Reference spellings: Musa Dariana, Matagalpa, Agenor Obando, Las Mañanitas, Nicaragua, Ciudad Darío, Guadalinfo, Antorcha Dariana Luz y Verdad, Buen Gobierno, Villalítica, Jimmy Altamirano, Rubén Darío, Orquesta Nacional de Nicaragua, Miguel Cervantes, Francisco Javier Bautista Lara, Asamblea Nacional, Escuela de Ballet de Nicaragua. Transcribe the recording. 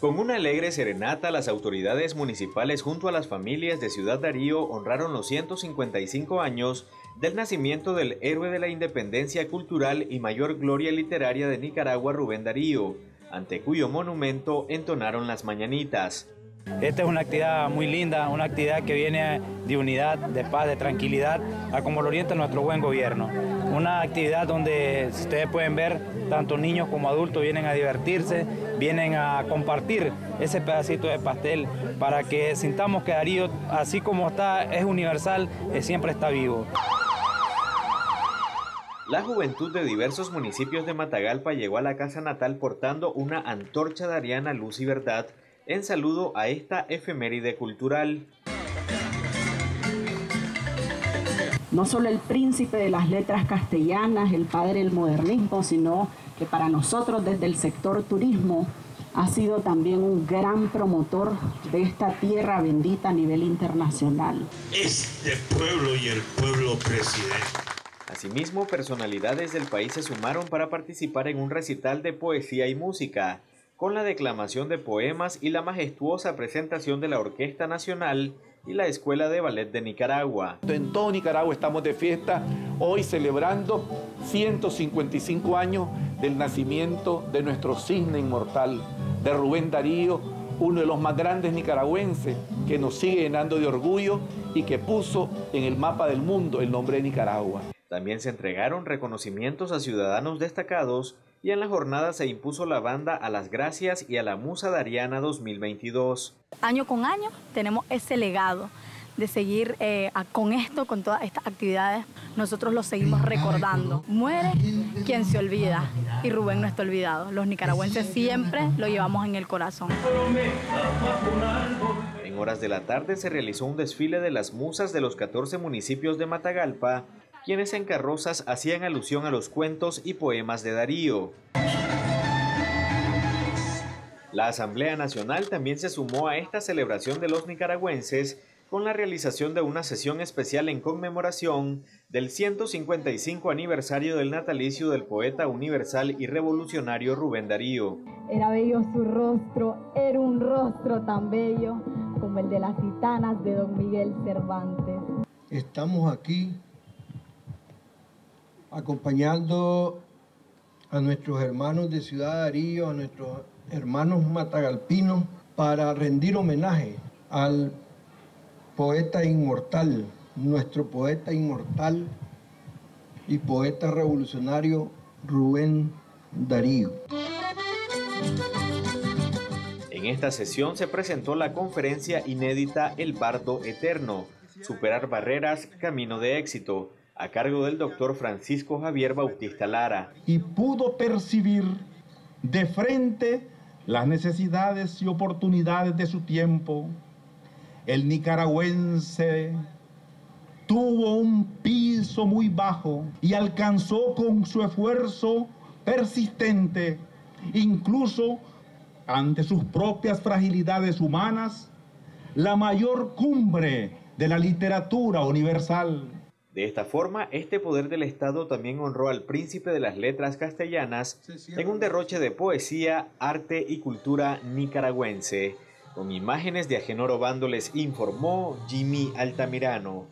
Con una alegre serenata, las autoridades municipales junto a las familias de Ciudad Darío honraron los 155 años del nacimiento del héroe de la independencia cultural y mayor gloria literaria de Nicaragua, Rubén Darío, ante cuyo monumento entonaron las mañanitas. Esta es una actividad muy linda, una actividad que viene de unidad, de paz, de tranquilidad, a como lo orienta nuestro buen gobierno. Una actividad donde ustedes pueden ver, tanto niños como adultos vienen a divertirse, vienen a compartir ese pedacito de pastel para que sintamos que Darío, así como está, es universal, siempre está vivo. La juventud de diversos municipios de Matagalpa llegó a la casa natal portando una antorcha dariana Luz y Verdad, en saludo a esta efeméride cultural. No solo el príncipe de las letras castellanas, el padre del modernismo, sino que para nosotros desde el sector turismo ha sido también un gran promotor de esta tierra bendita a nivel internacional. Este pueblo y el pueblo presidente. Asimismo, personalidades del país se sumaron para participar en un recital de poesía y música, con la declamación de poemas y la majestuosa presentación de la Orquesta Nacional y la Escuela de Ballet de Nicaragua. En todo Nicaragua estamos de fiesta, hoy celebrando 155 años del nacimiento de nuestro cisne inmortal, de Rubén Darío, uno de los más grandes nicaragüenses que nos sigue llenando de orgullo y que puso en el mapa del mundo el nombre de Nicaragua. También se entregaron reconocimientos a ciudadanos destacados y en la jornada se impuso la banda a las gracias y a la Musa Dariana 2022. Año con año tenemos ese legado de seguir con esto, con todas estas actividades. Nosotros lo seguimos recordando. Muere quien se olvida y Rubén no está olvidado. Los nicaragüenses siempre lo llevamos en el corazón. En horas de la tarde se realizó un desfile de las musas de los 14 municipios de Matagalpa, quienes en carrozas hacían alusión a los cuentos y poemas de Darío. La Asamblea Nacional también se sumó a esta celebración de los nicaragüenses con la realización de una sesión especial en conmemoración del 155 aniversario del natalicio del poeta universal y revolucionario Rubén Darío. Era bello su rostro, era un rostro tan bello como el de las gitanas de don Miguel Cervantes. Estamos aquí acompañando a nuestros hermanos de Ciudad Darío, a nuestros hermanos matagalpinos, para rendir homenaje al poeta inmortal, nuestro poeta inmortal y poeta revolucionario Rubén Darío. En esta sesión se presentó la conferencia inédita El Bardo Eterno, Superar Barreras, Camino de Éxito, a cargo del doctor Francisco Javier Bautista Lara. Y pudo percibir de frente las necesidades y oportunidades de su tiempo. El nicaragüense tuvo un piso muy bajo y alcanzó con su esfuerzo persistente, incluso ante sus propias fragilidades humanas, la mayor cumbre de la literatura universal. De esta forma, este poder del Estado también honró al príncipe de las letras castellanas en un derroche de poesía, arte y cultura nicaragüense. Con imágenes de Agenor Obando les informó Jimmy Altamirano.